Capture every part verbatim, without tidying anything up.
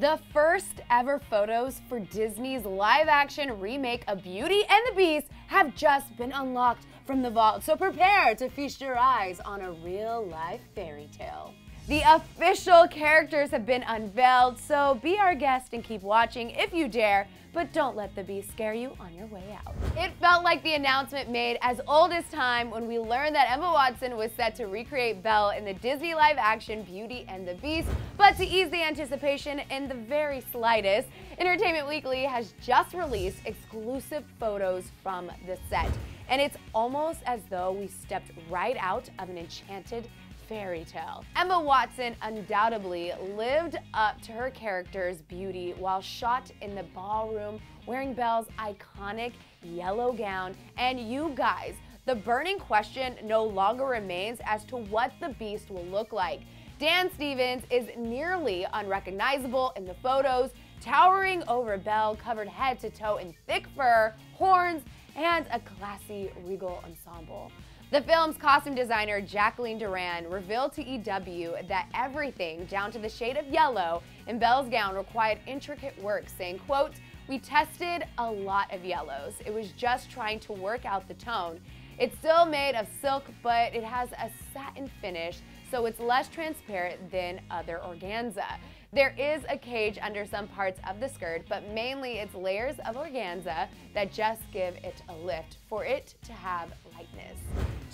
The first ever photos for Disney's live-action remake of Beauty and the Beast have just been unlocked from the vault, so prepare to feast your eyes on a real-life fairy tale. The official characters have been unveiled, so be our guest and keep watching if you dare, but don't let the Beast scare you on your way out. It felt like the announcement made as old as time when we learned that Emma Watson was set to recreate Belle in the Disney live-action Beauty and the Beast, but to ease the anticipation in the very slightest, Entertainment Weekly has just released exclusive photos from the set. And it's almost as though we stepped right out of an enchanted fairy tale. Emma Watson undoubtedly lived up to her character's beauty while shot in the ballroom wearing Belle's iconic yellow gown. And you guys, the burning question no longer remains as to what the Beast will look like. Dan Stevens is nearly unrecognizable in the photos, towering over Belle, covered head to toe in thick fur, horns, and a classy regal ensemble. The film's costume designer, Jacqueline Durran, revealed to E W that everything down to the shade of yellow in Belle's gown required intricate work, saying, quote, "We tested a lot of yellows. It was just trying to work out the tone. It's still made of silk, but it has a satin finish, so it's less transparent than other organza. There is a cage under some parts of the skirt, but mainly it's layers of organza that just give it a lift for it to have lightness."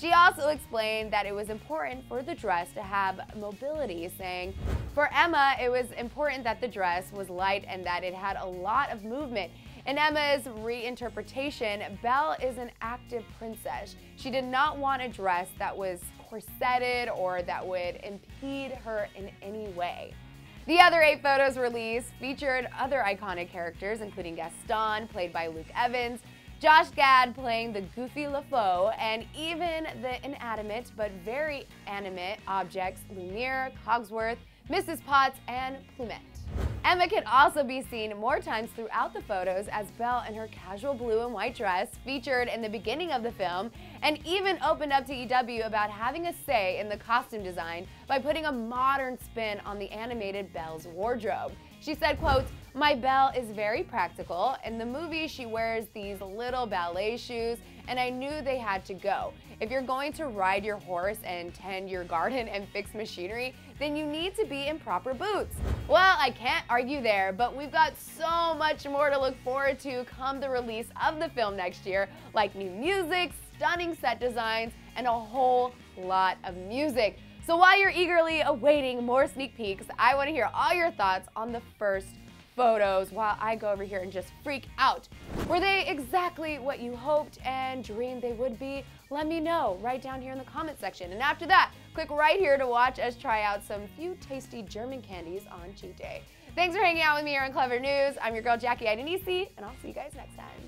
She also explained that it was important for the dress to have mobility, saying, "For Emma, it was important that the dress was light and that it had a lot of movement. In Emma's reinterpretation, Belle is an active princess. She did not want a dress that was corseted or that would impede her in any way." The other eight photos released featured other iconic characters, including Gaston, played by Luke Evans, Josh Gad playing the goofy LaFoe, and even the inanimate but very animate objects Lumiere, Cogsworth, Missus Potts, and Plumette. Emma can also be seen more times throughout the photos as Belle in her casual blue and white dress featured in the beginning of the film, and even opened up to E W about having a say in the costume design by putting a modern spin on the animated Belle's wardrobe. She said, quote, "My Belle is very practical. In the movie, she wears these little ballet shoes, and I knew they had to go. If you're going to ride your horse and tend your garden and fix machinery, then you need to be in proper boots." Well, I can't argue there, but we've got so much more to look forward to come the release of the film next year, like new music, stunning set designs, and a whole lot of music. So while you're eagerly awaiting more sneak peeks, I want to hear all your thoughts on the first photos while I go over here and just freak out. Were they exactly what you hoped and dreamed they would be? Let me know right down here in the comment section. And after that, click right here to watch us try out some few tasty German candies on cheat day. Thanks for hanging out with me here on Clevver News. I'm your girl Jackie Aidenissi, and I'll see you guys next time.